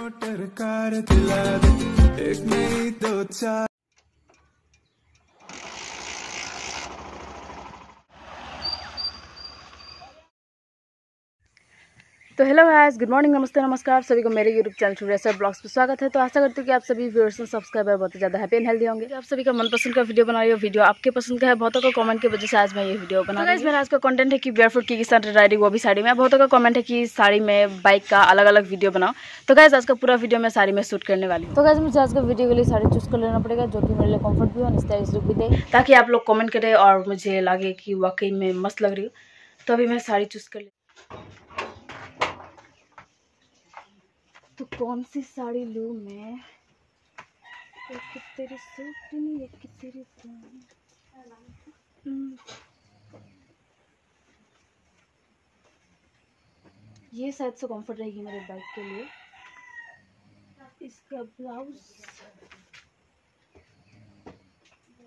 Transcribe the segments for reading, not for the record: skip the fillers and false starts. Motor car दिला दे, एक नहीं दो चार। तो हेलो गाइस, गुड मॉर्निंग, नमस्ते, नमस्कार सभी को मेरे यूट्यूब चैनल 3DSR ब्लॉग्स पर स्वागत है। तो आशा करती हूँ कि आप सभी व्यूअर्स और सब्सक्राइबर बहुत ही ज़्यादा हैप्पी एंड हेल्दी होंगे। आप सभी का मनपसंद का वीडियो बना रही हो, वीडियो आपके पसंद का है। बहुतों का कमेंट की वजह से आज मैं ये वीडियो बना रही हूँ। मेरा आज का कंटेंट है कि बेयरफुट की साथ राइडिंग, वो भी साड़ी में। बहुतों का कमेंट है कि साड़ी में बाइक का अलग अलग वीडियो बनाओ। तो गाइस आज का पूरा वीडियो मैं साड़ी में शूट करने वाली हूँ। तो गाइस मुझे आज का वीडियो के लिए साड़ी चूज कर लेना पड़ेगा, जो कि मेरे लिए कम्फर्ट भी हो, स्टाइलिश लुक भी दे, ताकि आप लोग कॉमेंट करें और मुझे लगे कि वाकई में मस्त लग रही हूँ। तो अभी मैं साड़ी चूज कर ले। तो कौन सी साड़ी लूँ मैं? एक तेरी सूट नहीं, एक तेरी जान। ये शायद से कम्फर्ट रहेगी मेरे बाइक के लिए। इसका ब्लाउज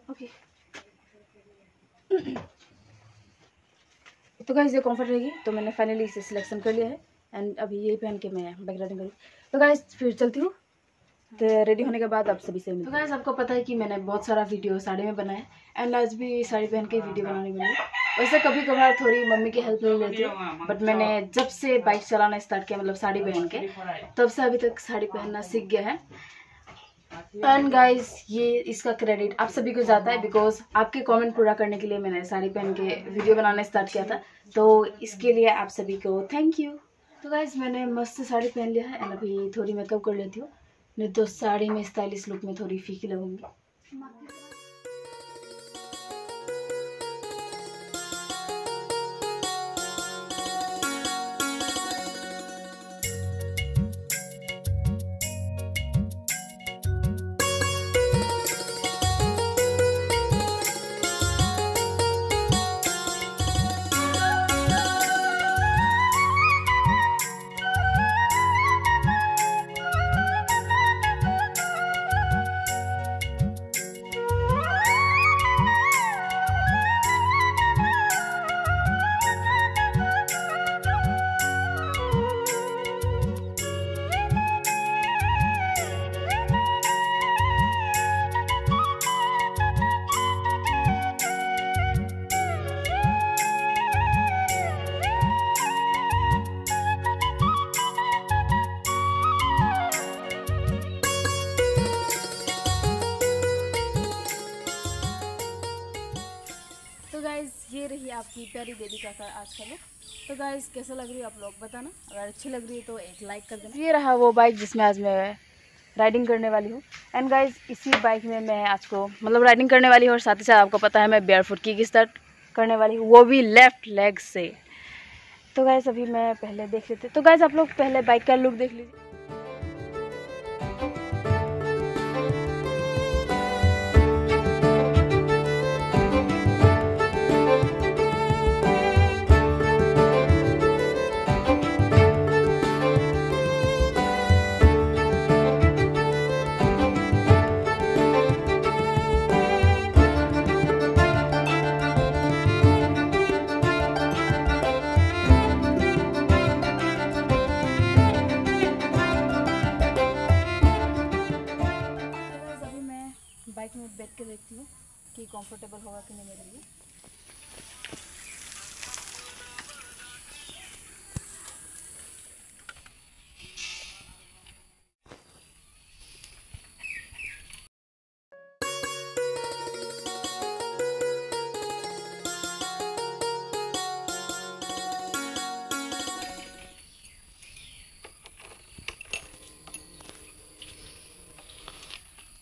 ओके। तो गाइस ये कम्फर्ट रहेगी, तो मैंने फाइनली इसे सिलेक्शन कर लिया है एंड अभी यही पहन के मैं बाइक राइडिंग करूँ। तो गाइस फिर चलती हूँ, तो रेडी होने के बाद आप सभी से मिलूँ। तो गाइस आपको पता है कि मैंने बहुत सारा वीडियो साड़ी में बनाया है एंड आज भी साड़ी पहन के वीडियो बनाने मिली। वैसे कभी कभार थोड़ी मम्मी की हेल्प ले लेती हूँ, बट मैंने जब से बाइक चलाना स्टार्ट किया, मतलब साड़ी पहन के, तब से अभी तक साड़ी पहनना सीख गया है। एंड गाइज ये इसका क्रेडिट आप सभी को जाता है, बिकॉज आपके कमेंट पूरा करने के लिए मैंने साड़ी पहन के वीडियो बनाना स्टार्ट किया था। तो इसके लिए आप सभी को थैंक यू। तो गाइज मैंने मस्त साड़ी पहन लिया है एंड अभी थोड़ी मेकअप कर लेती हूँ, नहीं तो साड़ी में स्टाइलिश लुक में थोड़ी फीकी लगूंगी। ये रही आपकी प्यारी बेबी का आज का लुक। तो गाइस कैसा लग रही है आप लोग बताना, अगर अच्छी लग रही है तो एक लाइक कर देना। ये रहा वो बाइक जिसमें आज मैं राइडिंग करने वाली हूँ एंड गाइस इसी बाइक में मैं आज को मतलब राइडिंग करने वाली हूँ। और साथ ही साथ आपको पता है मैं बेयरफुट किक स्टार्ट करने वाली हूँ, वो भी लेफ्ट लेग से। तो गाइस अभी मैं पहले देख लेते, तो गाइस आप लोग पहले बाइक का लुक देख लीजिए। बाइक में बैठ के देखती हूँ कि कंफर्टेबल होगा कि नहीं मेरे लिए।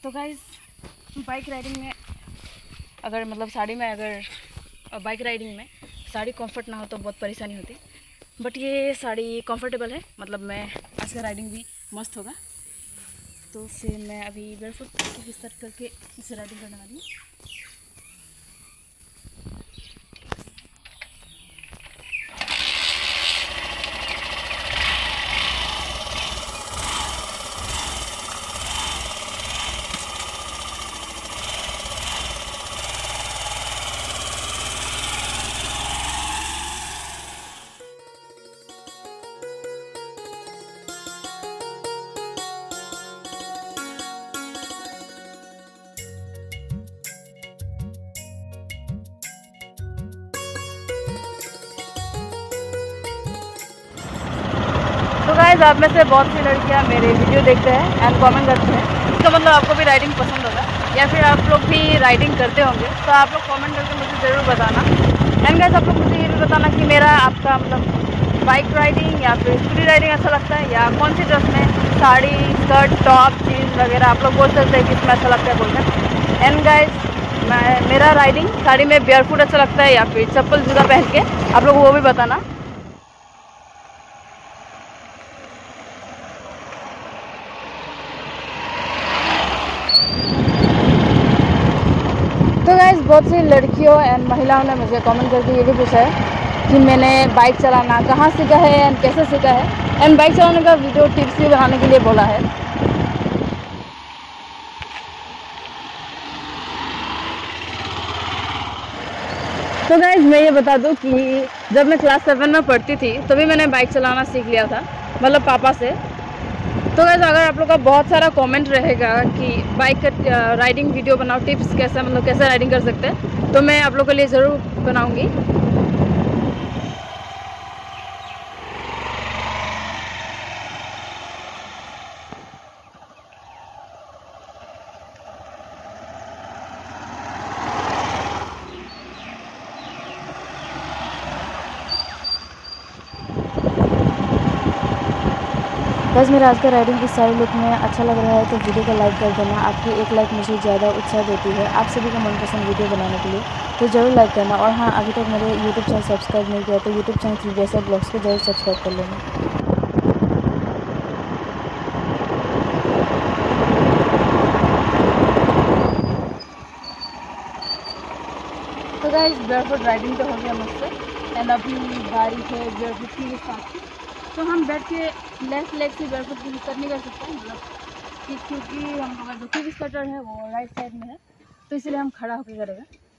तो गाइस बाइक राइडिंग में अगर मतलब साड़ी में अगर बाइक राइडिंग में साड़ी कंफर्ट ना हो तो बहुत परेशानी होती, बट ये साड़ी कंफर्टेबल है, मतलब मैं आज का राइडिंग भी मस्त होगा। तो फिर मैं अभी बेयरफुट किक करके इसे राइडिंग करने वाली हूँ। गाइस आप में से बहुत सी लड़कियां मेरे वीडियो देखते हैं एंड कमेंट करते हैं, इसका मतलब आपको भी राइडिंग पसंद होगा या फिर आप लोग भी राइडिंग करते होंगे। तो आप लोग कमेंट करके मुझे ज़रूर बताना। एंड गाइस आप लोग मुझे ये भी बताना कि मेरा आपका मतलब बाइक राइडिंग या फिर स्कूटी राइडिंग अच्छा लगता है, या कौन सी ड्रेस में, साड़ी, स्कर्ट, टॉप, जीन्स वगैरह आप लोग बोल सकते हैं कि इसमें अच्छा लगता है बोलकर। एंड गाइस मेरा राइडिंग साड़ी में बेयरफुट अच्छा लगता है या फिर चप्पल जूता पहन के, आप लोग वो भी बताना। तो गाइस बहुत सी लड़कियों एंड महिलाओं ने मुझे कमेंट करके ये भी पूछा है कि मैंने बाइक चलाना कहाँ सीखा है एंड कैसे सीखा है, एंड बाइक चलाने का वीडियो टिप्स भी बनाने के लिए बोला है। तो गाइस मैं ये बता दूं कि जब मैं क्लास 7 में पढ़ती थी तभी मैंने बाइक चलाना सीख लिया था, मतलब पापा से। तो गाइस अगर आप लोग का बहुत सारा कमेंट रहेगा कि बाइक का राइडिंग वीडियो बनाओ, टिप्स कैसे, मतलब कैसे राइडिंग कर सकते हैं, तो मैं आप लोग के लिए ज़रूर बनाऊंगी। बस मेरा आज का राइडिंग इस सारे लुक में अच्छा लग रहा है तो वीडियो को लाइक कर देना। आपकी एक लाइक मुझे ज़्यादा उत्साह देती है आप सभी का मनपसंद वीडियो बनाने के लिए, तो जरूर लाइक करना। और हाँ, अभी तक मेरे यूट्यूब चैनल सब्सक्राइब नहीं किया तो यूट्यूब चैनल 3DSR ब्लॉग्स को जरूर सब्सक्राइब कर लेना। तो गाइस बेयरफुट राइडिंग तो हो गया मुझसे, एंड अभी बारिश है, बेयरफुट की साथ तो हम बैठ के लेफ्ट लेग से बेयरफुट की दिक्कत नहीं कर सकते, मतलब क्योंकि हम लोग जो किक स्टार्टर है वो राइट साइड में है, तो इसलिए हम खड़ा होकर करेंगे।